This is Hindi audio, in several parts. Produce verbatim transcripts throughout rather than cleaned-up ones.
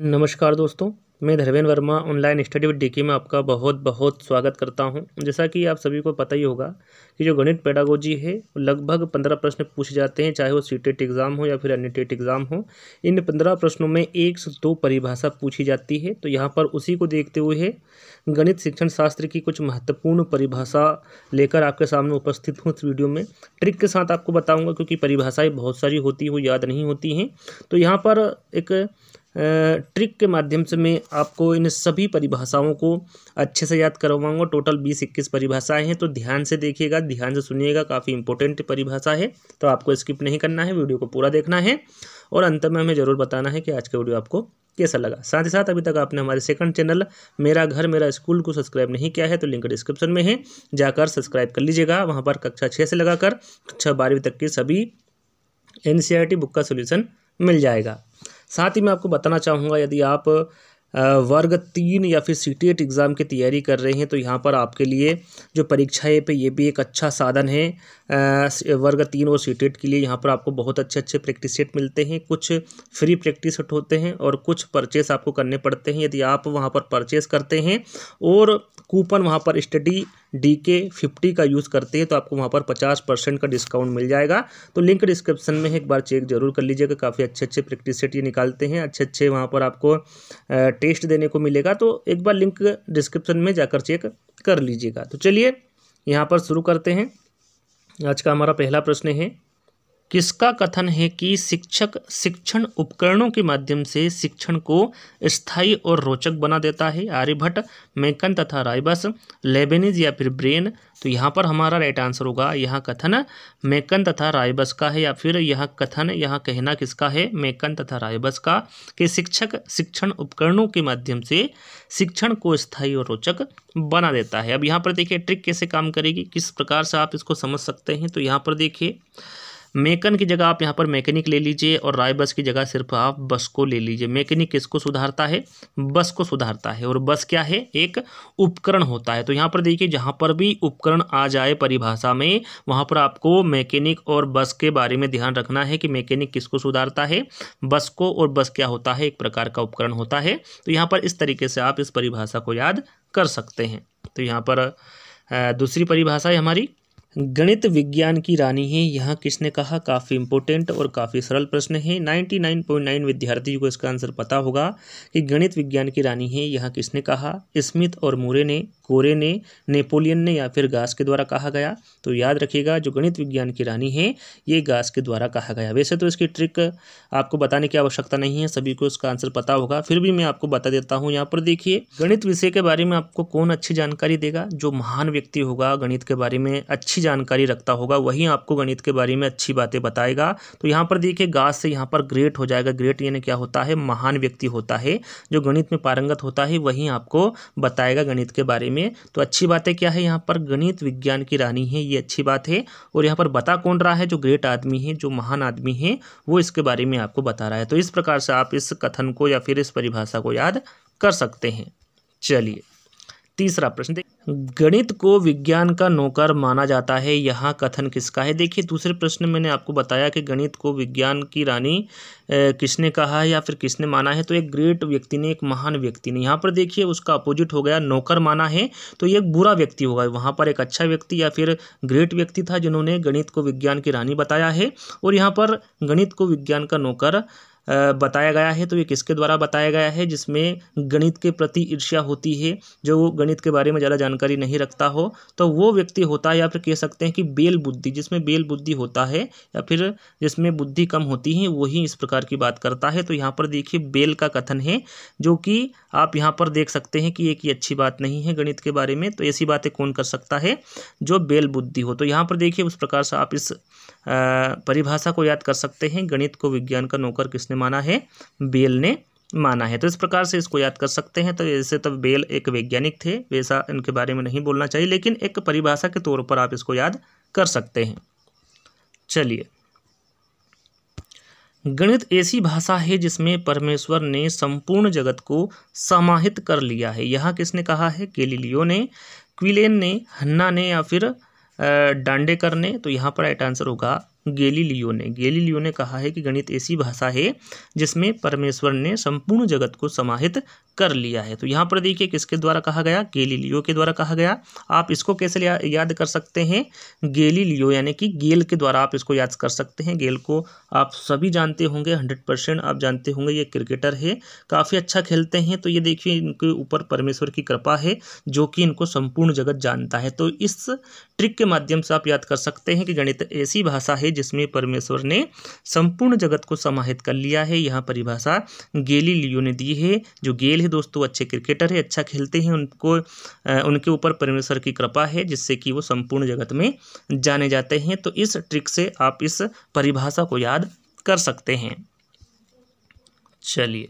नमस्कार दोस्तों, मैं Dharmendra Verma online study with DK में आपका बहुत बहुत स्वागत करता हूं। जैसा कि आप सभी को पता ही होगा कि जो गणित पेडागोजी है लगभग पंद्रह प्रश्न पूछे जाते हैं, चाहे वो सीटेट एग्ज़ाम हो या फिर अन्य टेट एग्ज़ाम हो। इन पंद्रह प्रश्नों में एक से दो परिभाषा पूछी जाती है। तो यहाँ पर उसी को देखते हुए गणित शिक्षण शास्त्र की कुछ महत्वपूर्ण परिभाषा लेकर आपके सामने उपस्थित हूँ। इस वीडियो में ट्रिक के साथ आपको बताऊँगा, क्योंकि परिभाषाएँ बहुत सारी होती हैं, याद नहीं होती हैं। तो यहाँ पर एक ट्रिक के माध्यम से मैं आपको इन सभी परिभाषाओं को अच्छे से याद करवाऊंगा। टोटल बीस इक्कीस परिभाषाएं हैं, तो ध्यान से देखिएगा, ध्यान से सुनिएगा, काफ़ी इंपॉर्टेंट परिभाषा है। तो आपको स्किप नहीं करना है, वीडियो को पूरा देखना है और अंत में हमें ज़रूर बताना है कि आज का वीडियो आपको कैसा लगा। साथ ही साथ अभी तक आपने हमारे सेकंड चैनल मेरा घर मेरा स्कूल को सब्सक्राइब नहीं किया है तो लिंक डिस्क्रिप्शन में है, जाकर सब्सक्राइब कर लीजिएगा। वहाँ पर कक्षा छः से लगाकर कक्षा बारहवीं तक की सभी N C R T book का सोल्यूशन मिल जाएगा। साथ ही मैं आपको बताना चाहूँगा, यदि आप वर्ग तीन या फिर सीटेट एग्ज़ाम की तैयारी कर रहे हैं तो यहाँ पर आपके लिए जो परीक्षाएं पे ये भी एक अच्छा साधन है। वर्ग तीन और सीटेट के लिए यहाँ पर आपको बहुत अच्छे अच्छे प्रैक्टिस सेट मिलते हैं। कुछ फ्री प्रैक्टिस सेट होते हैं और कुछ परचेस आपको करने पड़ते हैं। यदि आप वहाँ पर परचेस करते हैं और कूपन वहाँ पर स्टडी डी के फिफ्टी का यूज़ करते हैं तो आपको वहाँ पर पचास परसेंट का डिस्काउंट मिल जाएगा। तो लिंक डिस्क्रिप्शन में एक बार चेक जरूर कर लीजिएगा। काफ़ी अच्छे अच्छे प्रैक्टिस सेट ये निकालते हैं, अच्छे अच्छे वहाँ पर आपको टेस्ट देने को मिलेगा। तो एक बार लिंक डिस्क्रिप्शन में जाकर चेक कर लीजिएगा। तो चलिए यहाँ पर शुरू करते हैं। आज का हमारा पहला प्रश्न है, किसका कथन है कि शिक्षक शिक्षण उपकरणों के माध्यम से शिक्षण को स्थायी और रोचक बना देता है? आर्यभट्ट, मैकन तथा रायबस, लेबनिज या फिर ब्रेन। तो यहाँ पर हमारा राइट आंसर होगा, यहाँ कथन मैकन तथा रायबस का है, या फिर यहाँ कथन, यहाँ कहना किसका है, मैकन तथा रायबस का, कि शिक्षक शिक्षण उपकरणों के माध्यम से शिक्षण को स्थायी और रोचक बना देता है। अब यहाँ पर देखिए ट्रिक कैसे काम करेगी, किस प्रकार से आप इसको समझ सकते हैं। तो यहाँ पर देखिए, मैकन की जगह आप यहाँ पर मैकेनिक ले लीजिए और रायबस की जगह सिर्फ आप बस को ले लीजिए। मैकेनिक किसको सुधारता है? बस को सुधारता है। और बस क्या है? एक उपकरण होता है। तो यहाँ पर देखिए, जहाँ पर भी उपकरण आ जाए परिभाषा में, वहाँ पर आपको मैकेनिक और बस के बारे में ध्यान रखना है कि मैकेनिक किसको सुधारता है, बस को, और बस क्या होता है, एक प्रकार का उपकरण होता है। तो यहाँ पर इस तरीके से आप इस परिभाषा को याद कर सकते हैं। तो यहाँ पर दूसरी परिभाषा है हमारी, गणित विज्ञान की रानी है, यहाँ किसने कहा? काफ़ी इंपॉर्टेंट और काफ़ी सरल प्रश्न है। निन्यानवे पॉइंट नौ विद्यार्थियों को इसका आंसर पता होगा कि गणित विज्ञान की रानी है यहाँ किसने कहा? स्मिथ और मूरे ने, कोरे ने, नेपोलियन ने या फिर गॉस के द्वारा कहा गया। तो याद रखिएगा, जो गणित विज्ञान की रानी है ये गॉस के द्वारा कहा गया। वैसे तो इसकी ट्रिक आपको बताने की आवश्यकता नहीं है, सभी को इसका आंसर पता होगा, फिर भी मैं आपको बता देता हूँ। यहाँ पर देखिए, गणित विषय के बारे में आपको कौन अच्छी जानकारी देगा? जो महान व्यक्ति होगा, गणित के बारे में अच्छी जानकारी रखता होगा, वही आपको गणित के बारे में अच्छी बातें बताएगा। तो यहाँ पर देखिए, गॉस से यहाँ पर ग्रेट हो जाएगा। ग्रेट यानी क्या होता है? महान व्यक्ति होता है, जो गणित में पारंगत होता है, वही आपको बताएगा गणित के बारे में। तो अच्छी बातें क्या है यहाँ पर? गणित विज्ञान की रानी है, ये अच्छी बात है। और यहाँ पर बता कौन रहा है? जो ग्रेट आदमी है, जो महान आदमी है, वो इसके बारे में आपको बता रहा है। तो इस प्रकार से आप इस कथन को या फिर इस परिभाषा को याद कर सकते हैं। चलिए तीसरा प्रश्न, गणित को विज्ञान का नौकर माना जाता है, यहाँ कथन किसका है? देखिए, दूसरे प्रश्न मैंने आपको बताया कि गणित को विज्ञान की रानी ए, किसने कहा है या फिर किसने माना है? तो एक ग्रेट व्यक्ति ने, एक महान व्यक्ति ने। यहाँ पर देखिए, उसका अपोजिट हो गया, नौकर माना है, तो ये एक बुरा व्यक्ति होगा। वहाँ पर एक अच्छा व्यक्ति या फिर ग्रेट व्यक्ति था जिन्होंने गणित को विज्ञान की रानी बताया है, और यहाँ पर गणित को विज्ञान का नौकर बताया गया है। तो ये किसके द्वारा बताया गया है? जिसमें गणित के प्रति ईर्ष्या होती है, जो गणित के बारे में ज़्यादा जानकारी नहीं रखता हो, तो वो व्यक्ति होता है। या फिर कह सकते हैं कि बेल बुद्धि, जिसमें बेल बुद्धि होता है, या फिर जिसमें बुद्धि कम होती है, वही इस प्रकार की बात करता है। तो यहाँ पर देखिए, बेल का कथन है, जो कि आप यहाँ पर देख सकते हैं कि एक ही अच्छी बात नहीं है गणित के बारे में। तो ऐसी बातें कौन कर सकता है? जो बेल बुद्धि हो। तो यहाँ पर देखिए, उस प्रकार से आप इस परिभाषा को याद कर सकते हैं, गणित को विज्ञान का नौकर किसने माना है? बेल ने माना है। तो इस प्रकार से इसको याद कर सकते हैं। तो ऐसे तो बेल एक वैज्ञानिक थे, वैसा इनके बारे में नहीं बोलना चाहिए, लेकिन एक परिभाषा के तौर पर आप इसको याद कर सकते हैं। चलिए, गणित ऐसी भाषा है जिसमें परमेश्वर ने संपूर्ण जगत को समाहित कर लिया है, यहाँ किसने कहा है? गैलीलियो ने, क्विलेन ने, हन्ना ने या फिर डांडेकर ने। तो यहाँ पर राइट आंसर होगा गैलीलियो ने गैलीलियो ने कहा है कि गणित ऐसी भाषा है जिसमें परमेश्वर ने संपूर्ण जगत को समाहित कर लिया है। तो यहाँ पर देखिए किसके द्वारा कहा गया, गैलीलियो के द्वारा कहा गया। आप इसको कैसे या, याद कर सकते हैं, गैलीलियो यानी कि गेल के द्वारा आप इसको याद कर सकते हैं। गेल को आप सभी जानते होंगे, हंड्रेड परसेंट आप जानते होंगे। ये क्रिकेटर है, काफ़ी अच्छा खेलते हैं। तो ये देखिए इनके ऊपर परमेश्वर की कृपा है जो कि इनको संपूर्ण जगत जानता है। तो इस ट्रिक के माध्यम से आप याद कर सकते हैं कि गणित ऐसी भाषा है जिसमें परमेश्वर ने संपूर्ण जगत को समाहित कर लिया है। यहाँ परिभाषा गैलीलियो ने दी है। जो गेल है दोस्तों अच्छे क्रिकेटर है, अच्छा खेलते हैं, उनको उनके ऊपर परमेश्वर की कृपा है जिससे कि वो संपूर्ण जगत में जाने जाते हैं। तो इस ट्रिक से आप इस परिभाषा को याद कर सकते हैं। चलिए,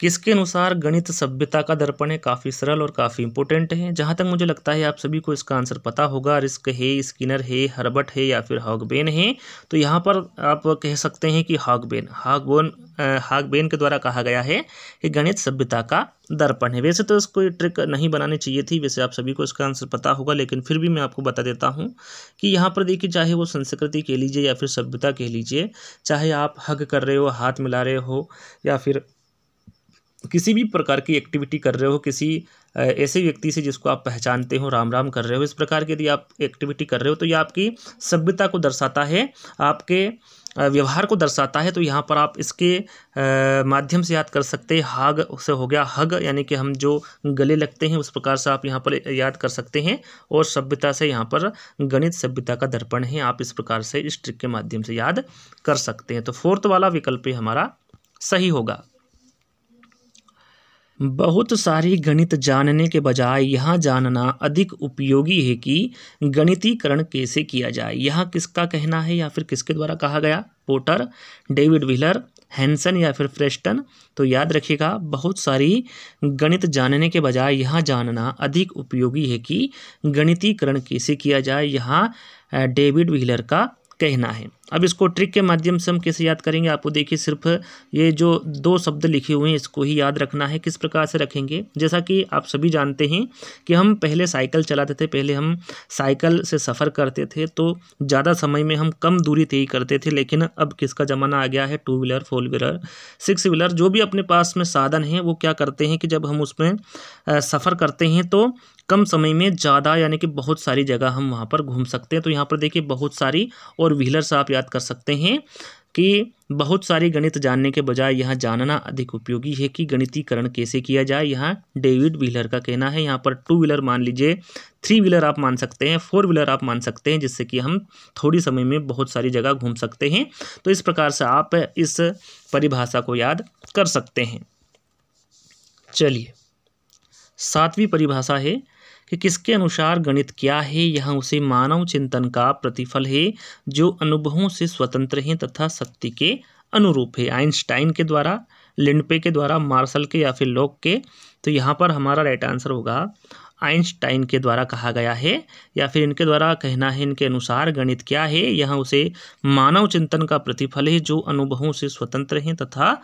किसके अनुसार गणित सभ्यता का दर्पण है, काफ़ी सरल और काफ़ी इंपॉर्टेंट है। जहाँ तक मुझे लगता है आप सभी को इसका आंसर पता होगा। रिस्क है, स्किनर है, हर्बर्ट है या फिर हॉगबेन है। तो यहाँ पर आप कह सकते हैं कि हॉगबेन हॉगबोन हॉगबेन के द्वारा कहा गया है कि गणित सभ्यता का दर्पण है। वैसे तो इसको ट्रिक नहीं बनानी चाहिए थी, वैसे आप सभी को इसका आंसर पता होगा, लेकिन फिर भी मैं आपको बता देता हूं कि यहाँ पर देखिए चाहे वो संस्कृति कह लीजिए या फिर सभ्यता कह लीजिए, चाहे आप हग कर रहे हो, हाथ मिला रहे हो, या फिर किसी भी प्रकार की एक्टिविटी कर रहे हो, किसी ऐसे व्यक्ति से जिसको आप पहचानते हो, राम राम कर रहे हो, इस प्रकार की यदि आप एक्टिविटी कर रहे हो तो ये आपकी सभ्यता को दर्शाता है, आपके व्यवहार को दर्शाता है। तो यहाँ पर आप इसके माध्यम से याद कर सकते हैं। हाग से हो गया हग, यानी कि हम जो गले लगते हैं, उस प्रकार से आप यहाँ पर याद कर सकते हैं। और सभ्यता से यहाँ पर गणित सभ्यता का दर्पण है, आप इस प्रकार से इस ट्रिक के माध्यम से याद कर सकते हैं। तो फोर्थ वाला विकल्प हमारा सही होगा। बहुत सारी गणित जानने के बजाय यहाँ जानना अधिक उपयोगी है कि गणितीकरण कैसे किया जाए। यहाँ किसका कहना है या फिर किसके द्वारा कहा गया, पोटर, डेविड व्हीलर, हैंसन या फिर फ्रेस्टन। तो याद रखिएगा, बहुत सारी गणित जानने के बजाय यहाँ जानना अधिक उपयोगी है कि गणितीकरण कैसे किया जाए, यहाँ डेविड व्हीलर का कहना है। अब इसको ट्रिक के माध्यम से हम कैसे याद करेंगे, आपको देखिए सिर्फ ये जो दो शब्द लिखे हुए हैं इसको ही याद रखना है। किस प्रकार से रखेंगे, जैसा कि आप सभी जानते हैं कि हम पहले साइकिल चलाते थे, पहले हम साइकिल से सफ़र करते थे, तो ज़्यादा समय में हम कम दूरी तय करते थे। लेकिन अब किसका ज़माना आ गया है, two wheeler, four wheeler, six wheeler, जो भी अपने पास में साधन हैं वो क्या करते हैं कि जब हम उसमें सफ़र करते हैं तो कम समय में ज़्यादा यानी कि बहुत सारी जगह हम वहाँ पर घूम सकते हैं। तो यहाँ पर देखिए बहुत सारी और व्हीलर से आप याद कर सकते हैं कि बहुत सारी गणित जानने के बजाय यहाँ जानना अधिक उपयोगी है कि गणितीकरण कैसे किया जाए, यहाँ डेविड व्हीलर का कहना है। यहाँ पर टू व्हीलर मान लीजिए, थ्री व्हीलर आप मान सकते हैं, फोर व्हीलर आप मान सकते हैं, जिससे कि हम थोड़ी समय में बहुत सारी जगह घूम सकते हैं। तो इस प्रकार से आप इस परिभाषा को याद कर सकते हैं। चलिए, सातवीं परिभाषा है कि किसके अनुसार गणित क्या है। यहाँ उसे मानव चिंतन का प्रतिफल है जो अनुभवों से स्वतंत्र हैं तथा शक्ति के अनुरूप है। आइंस्टाइन के द्वारा, लिंडपे के द्वारा, मार्शल के या फिर लाक के। तो यहाँ पर हमारा राइट आंसर होगा आइंस्टाइन के द्वारा कहा गया है, या फिर इनके द्वारा कहना है, इनके अनुसार गणित क्या है, यहाँ उसे मानव चिंतन का प्रतिफल है जो अनुभवों से स्वतंत्र हैं तथा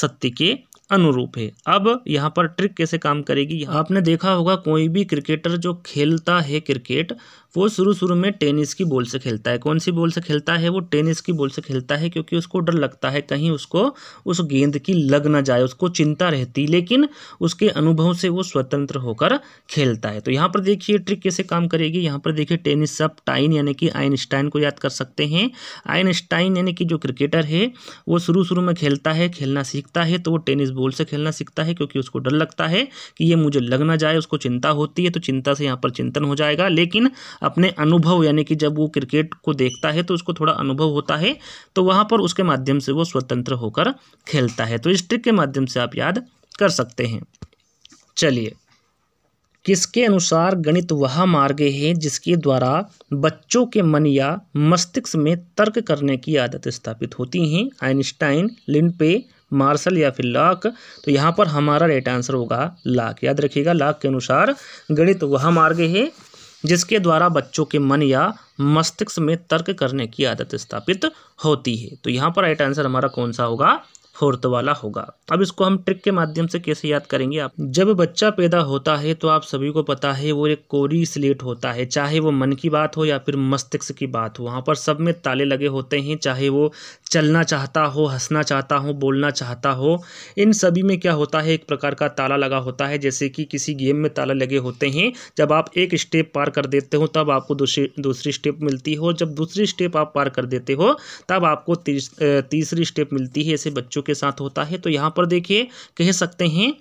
शक्ति के अनुरूप है। अब यहाँ पर ट्रिक कैसे काम करेगी, आपने देखा होगा कोई भी क्रिकेटर जो खेलता है क्रिकेट, वो शुरू शुरू में टेनिस की बॉल से खेलता है। कौन सी बॉल से खेलता है, वो टेनिस की बॉल से खेलता है, क्योंकि उसको डर लगता है कहीं उसको उस गेंद की लग ना जाए, उसको चिंता रहती, लेकिन उसके अनुभव से वो स्वतंत्र होकर खेलता है। तो यहाँ पर देखिए ट्रिक कैसे काम करेगी, यहाँ पर देखिए टेनिस सब टाइन यानी कि आइंस्टाइन को याद कर सकते हैं। आइंस्टाइन यानी कि जो क्रिकेटर है वो शुरू शुरू में खेलता है, खेलना सीखता है, तो वो टेनिस बॉल से खेलना सीखता है क्योंकि उसको डर लगता है कि ये मुझे लग ना जाए, उसको चिंता होती है। तो चिंता से यहाँ पर चिंतन हो जाएगा, लेकिन अपने अनुभव यानी कि जब वो क्रिकेट को देखता है तो उसको थोड़ा अनुभव होता है, तो वहाँ पर उसके माध्यम से वो स्वतंत्र होकर खेलता है। तो इस ट्रिक के माध्यम से आप याद कर सकते हैं। चलिए, किसके अनुसार गणित वह मार्ग है जिसके द्वारा बच्चों के मन या मस्तिष्क में तर्क करने की आदत स्थापित होती है। आइंस्टाइन, लिंडपे, मार्शल या फिर लाक। तो यहाँ पर हमारा राइट आंसर होगा लाक। याद रखिएगा, लाक के अनुसार गणित वह मार्ग है जिसके द्वारा बच्चों के मन या मस्तिष्क में तर्क करने की आदत स्थापित होती है। तो यहाँ पर राइट आंसर हमारा कौन सा होगा, फोर्थ वाला होगा। अब इसको हम ट्रिक के माध्यम से कैसे याद करेंगे आप। जब बच्चा पैदा होता है तो आप सभी को पता है वो एक कोरी स्लेट होता है, चाहे वो मन की बात हो या फिर मस्तिष्क की बात हो, वहाँ पर सब में ताले लगे होते हैं, चाहे वो चलना चाहता हो, हंसना चाहता हो, बोलना चाहता हो, इन सभी में क्या होता है एक प्रकार का ताला लगा होता है। जैसे कि किसी गेम में ताला लगे होते हैं, जब आप एक स्टेप पार कर देते हो तब आपको दूसरी दूसरी स्टेप मिलती हो, जब दूसरी स्टेप आप पार कर देते हो तब आपको तीस, तीसरी स्टेप मिलती है। ऐसे बच्चों के साथ होता है। तो यहाँ पर देखिए कह सकते हैं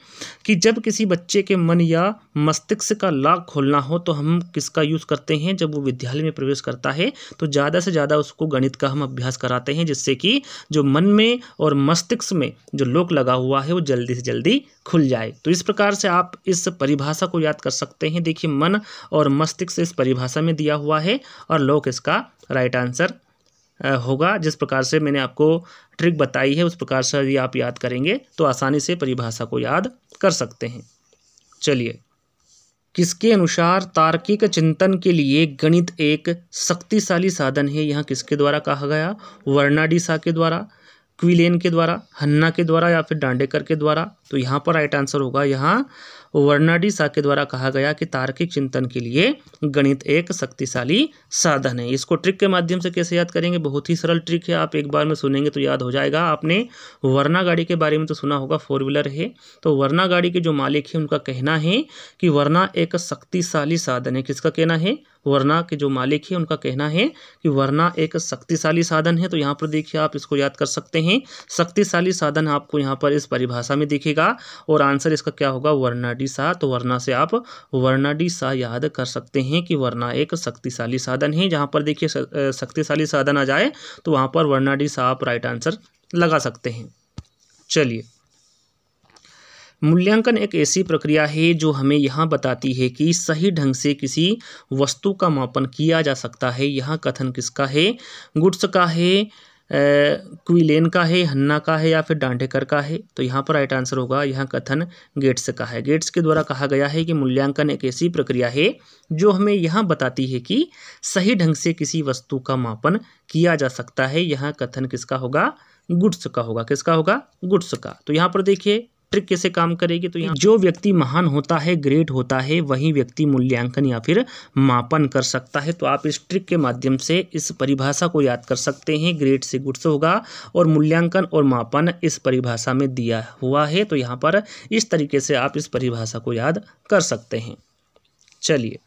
कि जब किसी बच्चे के मन या मस्तिष्क का लॉक खोलना हो तो हम किसका यूज़ करते हैं, जब वो विद्यालय में प्रवेश करता है तो ज़्यादा से ज़्यादा उसको गणित का हम अभ्यास कराते हैं, जिससे कि जो मन में और मस्तिष्क में जो लॉक लगा हुआ है वो जल्दी से जल्दी खुल जाए। तो इस प्रकार से आप इस परिभाषा को याद कर सकते हैं। देखिए मन और मस्तिष्क इस परिभाषा में दिया हुआ है और लॉक इसका राइट आंसर होगा। जिस प्रकार से मैंने आपको ट्रिक बताई है उस प्रकार से यदि आप याद करेंगे तो आसानी से परिभाषा को याद कर सकते हैं। चलिए, किसके अनुसार तार्किक चिंतन के लिए गणित एक शक्तिशाली साधन है, यहाँ किसके द्वारा कहा गया, वर्नाडी सा के द्वारा, क्विलेन के द्वारा, हन्ना के द्वारा या फिर डांडेकर के द्वारा। तो यहाँ पर राइट आंसर होगा यहाँ वर्नाडी सा के द्वारा कहा गया कि तार्किक चिंतन के लिए गणित एक शक्तिशाली साधन है। इसको ट्रिक के माध्यम से कैसे याद करेंगे, बहुत ही सरल ट्रिक है, आप एक बार में सुनेंगे तो याद हो जाएगा। आपने वर्ना गाड़ी के बारे में तो सुना होगा, फोर व्हीलर है, तो वर्ना गाड़ी के जो मालिक है उनका कहना है कि वर्ना एक शक्तिशाली साधन है। किसका कहना है, वर्ना के जो मालिक है उनका कहना है कि वर्ना एक शक्तिशाली साधन है। तो यहाँ पर देखिए आप इसको याद कर सकते हैं, शक्तिशाली साधन आपको यहाँ पर इस परिभाषा में दिखेगा और आंसर इसका क्या होगा, वर्नाडी सा। तो वर्ना से आप वर्नाडी सा याद कर सकते हैं कि वर्ना एक शक्तिशाली साधन है। जहाँ पर देखिए शक्तिशाली साधन आ जाए तो वहाँ पर वर्नाडी सा आप राइट आंसर लगा सकते हैं। चलिए, मूल्यांकन एक ऐसी प्रक्रिया है जो हमें यहाँ बताती है कि सही ढंग से किसी वस्तु का मापन किया जा सकता है। यहाँ कथन किसका है, गुड्स का है, क्विलेन का है, हन्ना का है या फिर डांडेकर का है। तो यहाँ पर राइट आंसर होगा यहाँ कथन गेट्स का है। गेट्स के द्वारा कहा गया है कि मूल्यांकन एक ऐसी प्रक्रिया है जो हमें यहाँ बताती है कि सही ढंग से किसी वस्तु का मापन किया जा सकता है। यहाँ कथन किसका होगा, गुड्स का होगा। किसका होगा, गुड्स का। तो यहाँ पर देखिए ट्रिक कैसे काम करेगी, तो यहाँ जो व्यक्ति महान होता है, ग्रेट होता है, वही व्यक्ति मूल्यांकन या फिर मापन कर सकता है। तो आप इस ट्रिक के माध्यम से इस परिभाषा को याद कर सकते हैं। ग्रेट से गुड्स होगा और मूल्यांकन और मापन इस परिभाषा में दिया हुआ है। तो यहाँ पर इस तरीके से आप इस परिभाषा को याद कर सकते हैं। चलिए,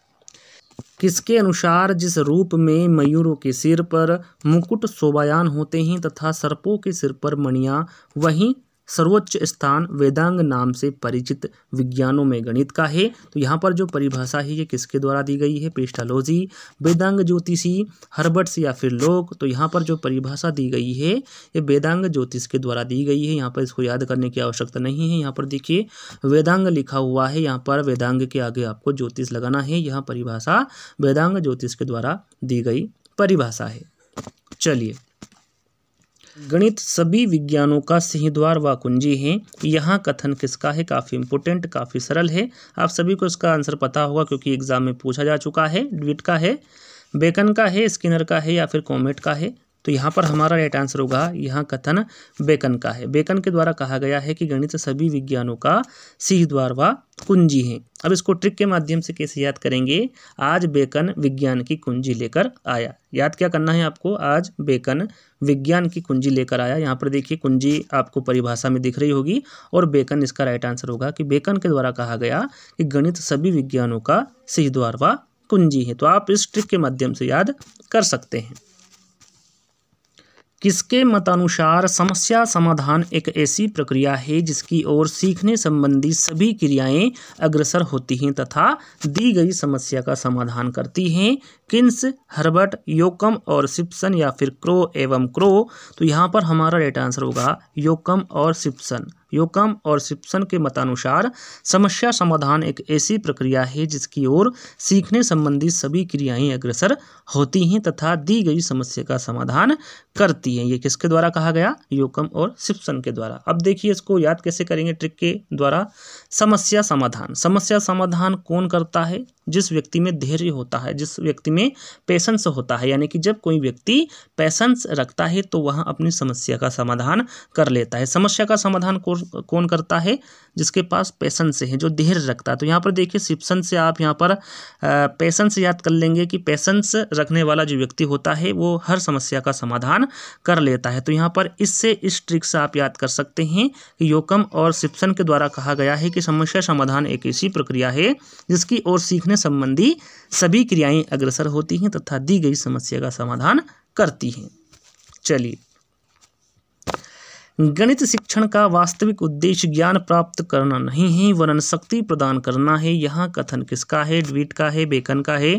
किसके अनुसार जिस रूप में मयूरों के सिर पर मुकुट शोभायान होते हैं तथा सर्पों के सिर पर मणियाँ, वहीं सर्वोच्च स्थान वेदांग नाम से परिचित विज्ञानों में गणित का है। तो यहाँ पर जो परिभाषा है ये किसके द्वारा दी गई है, पेस्टालोजी, वेदांग ज्योतिषी, हर्बर्ट्स या फिर लोक। तो यहाँ पर जो परिभाषा दी गई है ये वेदांग ज्योतिष के द्वारा दी गई है। यहाँ पर इसको याद करने की आवश्यकता नहीं है। यहाँ पर देखिए वेदांग लिखा हुआ है, यहाँ पर वेदांग के आगे आपको ज्योतिष लगाना है। यहाँ परिभाषा वेदांग ज्योतिष के द्वारा दी गई परिभाषा है। चलिए, गणित सभी विज्ञानों का सिंहद्वार व कुंजी है, यहाँ कथन किसका है, काफ़ी इंपोर्टेंट, काफ़ी सरल है, आप सभी को इसका आंसर पता होगा क्योंकि एग्जाम में पूछा जा चुका है। डेविड का है, बेकन का है, स्किनर का है या फिर कॉमेट का है। तो यहाँ पर हमारा राइट आंसर होगा यहाँ कथन बेकन का है। बेकन के द्वारा कहा गया है कि गणित सभी विज्ञानों का सिंहद्वार व कुंजी है। अब इसको ट्रिक के माध्यम से कैसे याद करेंगे, आज बेकन विज्ञान की कुंजी लेकर आया। याद क्या करना है आपको, आज बेकन विज्ञान की कुंजी लेकर आया। यहाँ पर देखिए कुंजी आपको परिभाषा में दिख रही होगी और बेकन इसका राइट आंसर होगा कि बेकन के द्वारा कहा गया कि गणित सभी विज्ञानों का सिंहद्वार व कुंजी है। तो आप इस ट्रिक के माध्यम से याद कर सकते हैं। किसके मतानुसार समस्या समाधान एक ऐसी प्रक्रिया है जिसकी ओर सीखने संबंधी सभी क्रियाएं अग्रसर होती हैं तथा दी गई समस्या का समाधान करती हैं। किन्स, हर्बर्ट, योकम और सिप्सन या फिर क्रो एवं क्रो। तो यहाँ पर हमारा राइट आंसर होगा योकम और सिप्सन। योकम और सिप्सन के मतानुसार समस्या समाधान एक ऐसी प्रक्रिया है जिसकी ओर सीखने संबंधी सभी क्रियाएं अग्रसर होती हैं तथा दी गई समस्या का समाधान करती हैं। ये किसके द्वारा कहा गया, योकम और सिप्सन के द्वारा। अब देखिए इसको याद कैसे करेंगे ट्रिक के द्वारा। समस्या समाधान, समस्या समाधान कौन करता है, जिस व्यक्ति में धैर्य होता है, जिस व्यक्ति में पैशंस होता है, यानी कि जब कोई व्यक्ति पैशंस रखता है तो वह अपनी समस्या का समाधान कर लेता है। समस्या का समाधान कौन करता है? जिसके पास पैशंस है, जो धैर्य रखता है। तो यहाँ पर देखिए सिप्सन से आप यहाँ पर पैशंस याद कर लेंगे कि पैशंस रखने वाला जो व्यक्ति होता है वो हर समस्या का समाधान कर लेता है। तो यहाँ पर इससे इस ट्रिक से आप याद कर सकते हैं कि योकम और सिप्सन के द्वारा कहा गया है कि समस्या समाधान एक ऐसी प्रक्रिया है जिसकी ओर सीखने संबंधी सभी क्रियाएं अग्रसर होती हैं तथा दी गई समस्या का समाधान करती हैं। चलिए, गणित शिक्षण का वास्तविक उद्देश्य ज्ञान प्राप्त करना नहीं है वरन शक्ति प्रदान करना है। यहाँ कथन किसका है? डेविड का है, बेकन का है,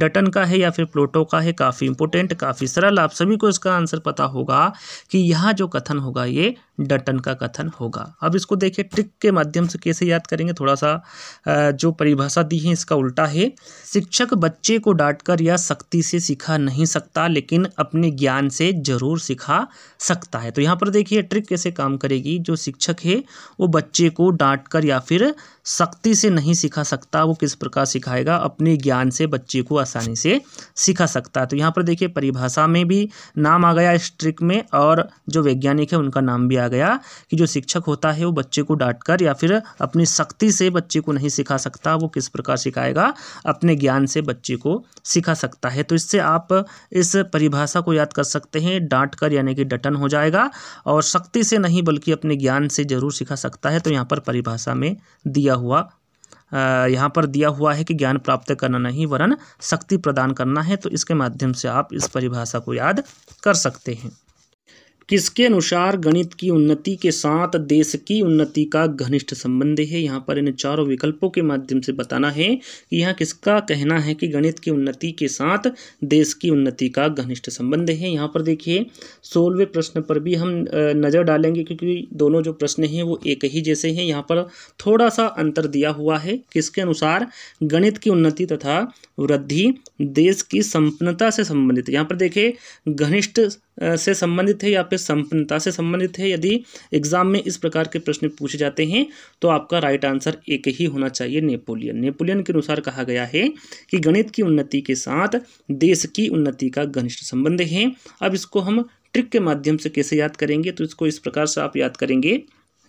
डटन का है या फिर प्लेटो का है। काफ़ी इंपोर्टेंट, काफ़ी सरल, आप सभी को इसका आंसर पता होगा कि यहाँ जो कथन होगा ये डटन का कथन होगा। अब इसको देखिए ट्रिक के माध्यम से कैसे याद करेंगे। थोड़ा सा जो परिभाषा दी है इसका उल्टा है। शिक्षक बच्चे को डांटकर या सख्ती से सिखा नहीं सकता लेकिन अपने ज्ञान से जरूर सिखा सकता है। तो यहाँ पर देखिए ट्रिक कैसे काम करेगी। जो शिक्षक है वो बच्चे को डांटकर या फिर सख्ती से नहीं सिखा सकता, वो किस प्रकार सिखाएगा? अपने ज्ञान से बच्चे को आसानी से सिखा सकता है। तो यहाँ पर देखिए परिभाषा में भी नाम आ गया इस ट्रिक में और जो वैज्ञानिक है उनका नाम भी आ गया कि जो शिक्षक होता है वो बच्चे को डांटकर या फिर अपनी सख्ती से बच्चे को नहीं सिखा सकता, वो किस प्रकार सिखाएगा? अपने ज्ञान से बच्चे को सिखा सकता है। तो इससे आप इस परिभाषा को याद कर सकते हैं। डांटकर यानी कि डटन हो जाएगा और सख्ती से नहीं बल्कि अपने ज्ञान से जरूर सिखा सकता है। तो यहाँ पर परिभाषा में दिया हुआ आ, यहाँ पर दिया हुआ है कि ज्ञान प्राप्त करना नहीं वरन शक्ति प्रदान करना है। तो इसके माध्यम से आप इस परिभाषा को याद कर सकते हैं। किसके अनुसार गणित की उन्नति के साथ देश की उन्नति का घनिष्ठ संबंध है? यहाँ पर इन चारों विकल्पों के माध्यम से बताना है कि यहाँ किसका कहना है कि गणित की उन्नति के साथ देश की उन्नति का घनिष्ठ संबंध है। यहाँ पर देखिए सोलहवें प्रश्न पर भी हम नज़र डालेंगे क्योंकि दोनों जो प्रश्न हैं वो एक ही जैसे हैं। यहाँ पर थोड़ा सा अंतर दिया हुआ है। किसके अनुसार गणित की उन्नति तथा वृद्धि देश की संपन्नता से संबंधित है? यहाँ पर देखिए घनिष्ठ से संबंधित है या फिर संपन्नता से संबंधित है। यदि एग्जाम में इस प्रकार के प्रश्न पूछे जाते हैं तो आपका राइट आंसर एक ही होना चाहिए, नेपोलियन। नेपोलियन के अनुसार कहा गया है कि गणित की उन्नति के साथ देश की उन्नति का घनिष्ठ संबंध है। अब इसको हम ट्रिक के माध्यम से कैसे याद करेंगे? तो इसको इस प्रकार से आप याद करेंगे।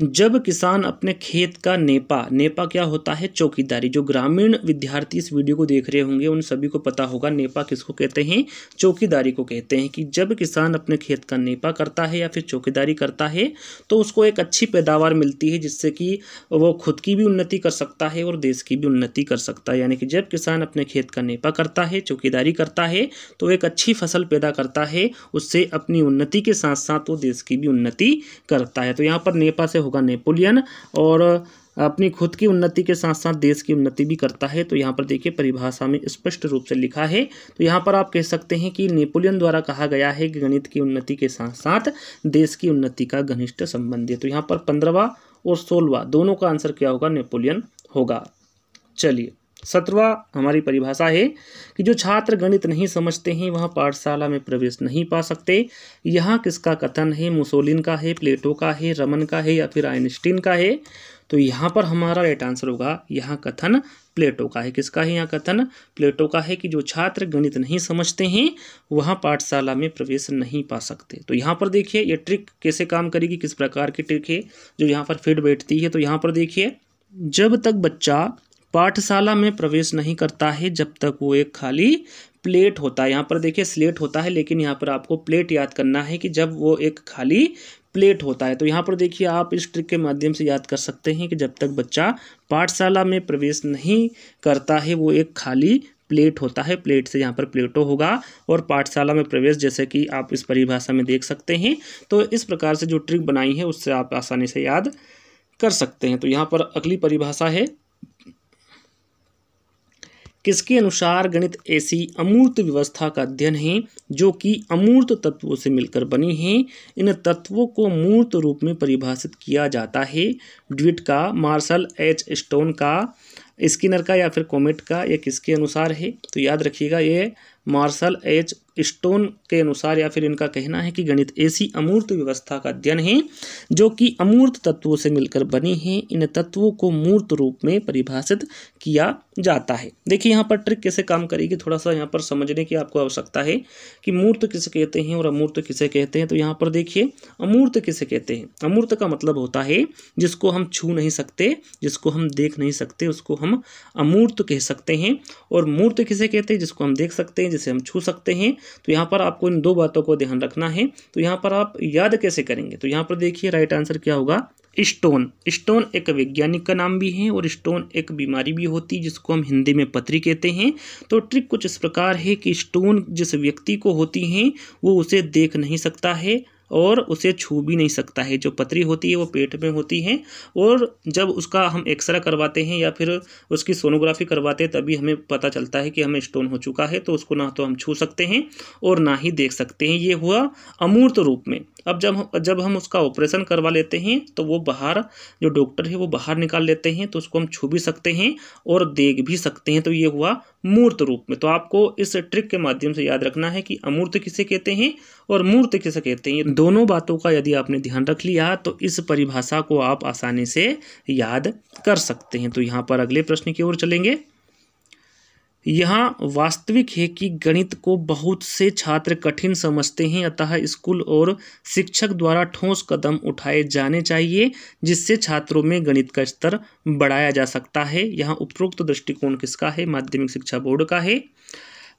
जब किसान अपने खेत का नेपा, नेपा क्या होता है? चौकीदारी। जो ग्रामीण विद्यार्थी इस वीडियो को देख रहे होंगे उन सभी को पता होगा नेपा किसको कहते हैं, चौकीदारी को कहते हैं। कि जब किसान अपने खेत का नेपा करता है या फिर चौकीदारी करता है तो उसको एक अच्छी पैदावार मिलती है जिससे कि वो खुद की भी उन्नति कर सकता है और देश की भी उन्नति कर सकता है। यानी कि जब किसान अपने खेत का नेपा करता है, चौकीदारी करता है तो एक अच्छी फसल पैदा करता है, उससे अपनी उन्नति के साथ साथ वो देश की भी उन्नति करता है। तो यहाँ पर नेपा से होगा नेपोलियन और अपनी खुद की उन्नति के साथ साथ देश की उन्नति भी करता है। तो यहाँ पर देखिए परिभाषा में स्पष्ट रूप से लिखा है। तो यहाँ पर आप कह सकते हैं कि नेपोलियन द्वारा कहा गया है कि गणित की उन्नति के साथ साथ देश की उन्नति का घनिष्ठ संबंध है। तो यहाँ पर पंद्रहवां और सोलहवां दोनों का आंसर क्या होगा? नेपोलियन होगा। चलिए, सत्रहवां हमारी परिभाषा है कि जो छात्र गणित नहीं समझते हैं वह पाठशाला में प्रवेश नहीं पा सकते। यहाँ किसका कथन है? मुसोलिन का है, प्लेटो का है, रमन का है या फिर आइंस्टाइन का है? तो यहाँ पर हमारा राइट आंसर होगा यहाँ कथन प्लेटो का है। किसका है यहाँ कथन? प्लेटो का है कि जो छात्र गणित नहीं समझते हैं वहाँ पाठशाला में प्रवेश नहीं पा सकते। तो यहाँ पर देखिए ये ट्रिक कैसे काम करेगी, किस प्रकार की ट्रिक है जो यहाँ पर फिट बैठती है। तो यहाँ पर देखिए जब तक बच्चा पाठशाला में प्रवेश नहीं करता है जब तक वो एक खाली प्लेट होता है। यहाँ पर देखिए स्लेट होता है लेकिन यहाँ पर आपको प्लेट याद करना है कि जब वो एक खाली प्लेट होता है। तो यहाँ पर देखिए आप इस ट्रिक के माध्यम से याद कर सकते हैं कि जब तक बच्चा पाठशाला में प्रवेश नहीं करता है वो एक खाली प्लेट होता है। प्लेट से यहाँ पर प्लेटो होगा और पाठशाला में प्रवेश जैसे कि आप इस परिभाषा में देख सकते हैं। तो इस प्रकार से जो ट्रिक बनाई है उससे आप आसानी से याद कर सकते हैं। तो यहाँ पर अगली परिभाषा है किसके अनुसार गणित ऐसी अमूर्त व्यवस्था का अध्ययन है जो कि अमूर्त तत्वों से मिलकर बनी है। इन तत्वों को मूर्त रूप में परिभाषित किया जाता है। डेविड का, मार्शल एच स्टोन का, स्किनर का या फिर कॉमेट का, ये किसके अनुसार है? तो याद रखिएगा ये मार्शल एच स्टोन के अनुसार या फिर इनका कहना है कि गणित ऐसी अमूर्त व्यवस्था का अध्ययन है जो कि अमूर्त तत्वों से मिलकर बनी है। इन तत्वों को मूर्त रूप में परिभाषित किया जाता है। देखिए यहाँ पर ट्रिक कैसे काम करेगी, थोड़ा सा यहाँ पर समझने की आपको आवश्यकता है कि मूर्त किसे कहते हैं और अमूर्त किसे कहते हैं। तो यहाँ पर देखिए अमूर्त किसे कहते हैं, अमूर्त का मतलब होता है जिसको हम छू नहीं सकते, जिसको हम देख नहीं सकते, उसको हम अमूर्त कह सकते हैं। और मूर्त किसे कहते हैं, जिसको हम देख सकते हैं, जिसे हम छू सकते हैं। तो यहाँ पर आपको इन दो बातों को ध्यान रखना है। तो यहाँ पर आप याद कैसे करेंगे, तो यहाँ पर देखिए राइट आंसर क्या होगा, स्टोन। स्टोन एक वैज्ञानिक का नाम भी है और स्टोन एक बीमारी भी होती है जिसको हम हिंदी में पथरी कहते हैं। तो ट्रिक कुछ इस प्रकार है कि स्टोन जिस व्यक्ति को होती हैं वो उसे देख नहीं सकता है और उसे छू भी नहीं सकता है। जो पथरी होती है वो पेट में होती है और जब उसका हम एक्सरे करवाते हैं या फिर उसकी सोनोग्राफी करवाते हैं तभी हमें पता चलता है कि हमें स्टोन हो चुका है। तो उसको ना तो हम छू सकते हैं और ना ही देख सकते हैं। ये हुआ अमूर्त रूप में। अब जब जब हम उसका ऑपरेशन करवा लेते हैं तो वो बाहर, जो डॉक्टर है वो बाहर निकाल लेते हैं, तो उसको हम छू भी सकते हैं और देख भी सकते हैं। तो ये हुआ मूर्त रूप में। तो आपको इस ट्रिक के माध्यम से याद रखना है कि अमूर्त किसे कहते हैं और मूर्त किसे कहते हैं। दोनों बातों का यदि आपने ध्यान रख लिया तो इस परिभाषा को आप आसानी से याद कर सकते हैं। तो यहाँ पर अगले प्रश्न की ओर चलेंगे। यहाँ वास्तविक है कि गणित को बहुत से छात्र कठिन समझते हैं, अतः स्कूल और शिक्षक द्वारा ठोस कदम उठाए जाने चाहिए जिससे छात्रों में गणित का स्तर बढ़ाया जा सकता है। यहाँ उपरोक्त दृष्टिकोण किसका है, माध्यमिक शिक्षा बोर्ड का है,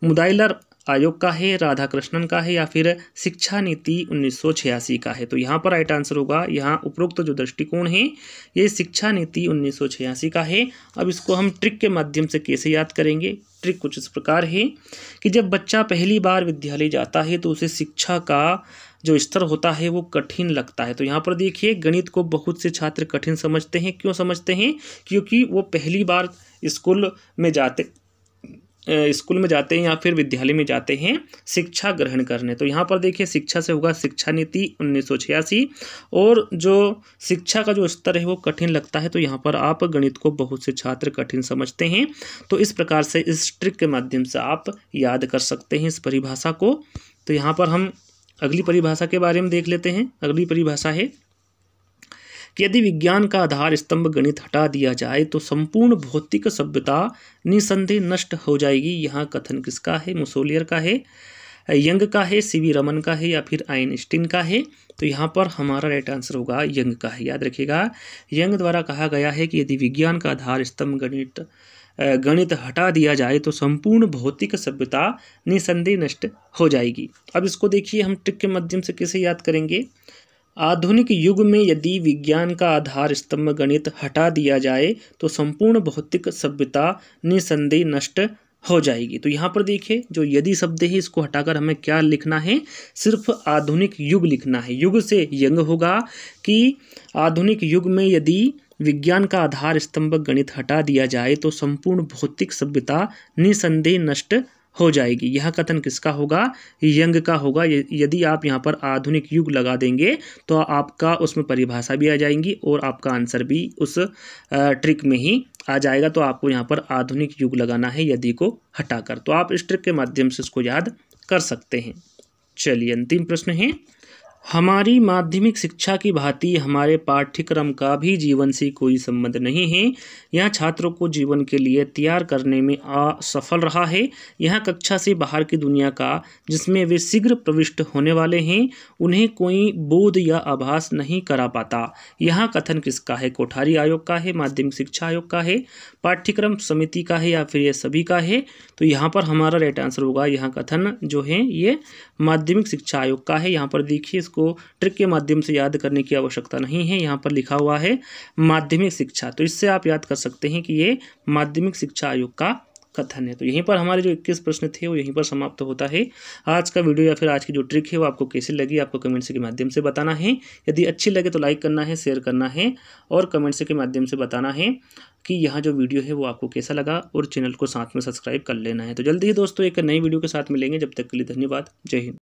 मुदाइलर आयोग का है, राधाकृष्णन का है या फिर शिक्षा नीति उन्नीस सौ छियासी का है। तो यहाँ पर राइट आंसर होगा, यहाँ उपरोक्त जो दृष्टिकोण है ये शिक्षा नीति उन्नीस सौ छियासी का है। अब इसको हम ट्रिक के माध्यम से कैसे याद करेंगे। ट्रिक कुछ इस प्रकार है कि जब बच्चा पहली बार विद्यालय जाता है तो उसे शिक्षा का जो स्तर होता है वो कठिन लगता है। तो यहाँ पर देखिए गणित को बहुत से छात्र कठिन समझते हैं। क्यों समझते हैं, क्योंकि वो पहली बार स्कूल में जाते स्कूल में जाते हैं या फिर विद्यालय में जाते हैं शिक्षा ग्रहण करने। तो यहाँ पर देखिए शिक्षा से होगा शिक्षा नीति उन्नीस सौ छियासी। और जो शिक्षा का जो स्तर है वो कठिन लगता है। तो यहाँ पर आप गणित को बहुत से छात्र कठिन समझते हैं। तो इस प्रकार से इस ट्रिक के माध्यम से आप याद कर सकते हैं इस परिभाषा को। तो यहाँ पर हम अगली परिभाषा के बारे में देख लेते हैं। अगली परिभाषा है यदि विज्ञान का आधार स्तंभ गणित हटा दिया जाए तो संपूर्ण भौतिक सभ्यता निसंदेह नष्ट हो जाएगी। यहाँ कथन किसका है, मुसोलियर का है, यंग का है, सी वी रमन का है या फिर आइंस्टाइन का है। तो यहाँ पर हमारा राइट आंसर होगा यंग का है। याद रखिएगा यंग द्वारा कहा गया है कि यदि विज्ञान का आधार स्तंभ गणित गणित हटा दिया जाए तो संपूर्ण भौतिक सभ्यता निसंदेह नष्ट हो जाएगी। अब इसको देखिए हम ट्रिक के माध्यम से कैसे याद करेंगे। आधुनिक युग में यदि विज्ञान का आधार स्तंभ गणित हटा दिया जाए तो संपूर्ण भौतिक सभ्यता निसंदेह नष्ट हो जाएगी। तो यहाँ पर देखिए जो यदि शब्द है इसको हटाकर हमें क्या लिखना है, सिर्फ आधुनिक युग लिखना है। युग से यंग होगा कि आधुनिक युग में यदि विज्ञान का आधार स्तंभ गणित हटा दिया जाए तो संपूर्ण भौतिक सभ्यता निसंदेह नष्ट हो जाएगी। यह कथन किसका होगा, यंग का होगा। यदि आप यहाँ पर आधुनिक युग लगा देंगे तो आपका उसमें परिभाषा भी आ जाएगी और आपका आंसर भी उस ट्रिक में ही आ जाएगा। तो आपको यहाँ पर आधुनिक युग लगाना है यदि को हटाकर। तो आप इस ट्रिक के माध्यम से इसको याद कर सकते हैं। चलिए अंतिम प्रश्न है। हमारी माध्यमिक शिक्षा की भांति हमारे पाठ्यक्रम का भी जीवन से कोई संबंध नहीं है। यह छात्रों को जीवन के लिए तैयार करने में असफल रहा है। यह कक्षा से बाहर की दुनिया का, जिसमें वे शीघ्र प्रविष्ट होने वाले हैं, उन्हें कोई बोध या आभास नहीं करा पाता। यह कथन किसका है, कोठारी आयोग का है, माध्यमिक शिक्षा आयोग का है, पाठ्यक्रम समिति का है या फिर यह सभी का है। तो यहाँ पर हमारा राइट आंसर होगा, यह कथन जो है ये माध्यमिक शिक्षा आयोग का है। यहाँ पर देखिए को ट्रिक के माध्यम से याद करने की आवश्यकता नहीं है। यहाँ पर लिखा हुआ है माध्यमिक शिक्षा, तो इससे आप याद कर सकते हैं कि ये माध्यमिक शिक्षा आयोग का कथन है। तो यहीं पर हमारे जो इक्कीस प्रश्न थे वो यहीं पर समाप्त होता है। आज का वीडियो या फिर आज की जो ट्रिक है वो आपको कैसी लगी, आपको कमेंट के माध्यम से बताना है। यदि अच्छी लगे तो लाइक करना है, शेयर करना है और कमेंट के माध्यम से बताना है कि यह जो वीडियो है वो आपको कैसा लगा और चैनल को साथ में सब्सक्राइब कर लेना है। तो जल्दी ही दोस्तों एक नई वीडियो के साथ मिलेंगे। जब तक के लिए धन्यवाद, जय हिंद।